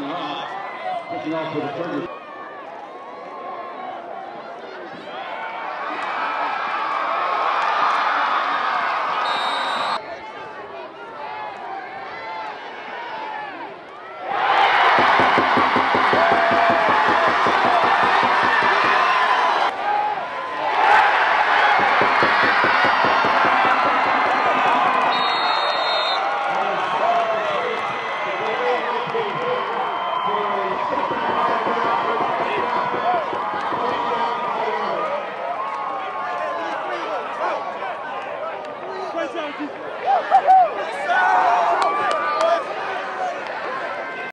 Picking off with the trigger.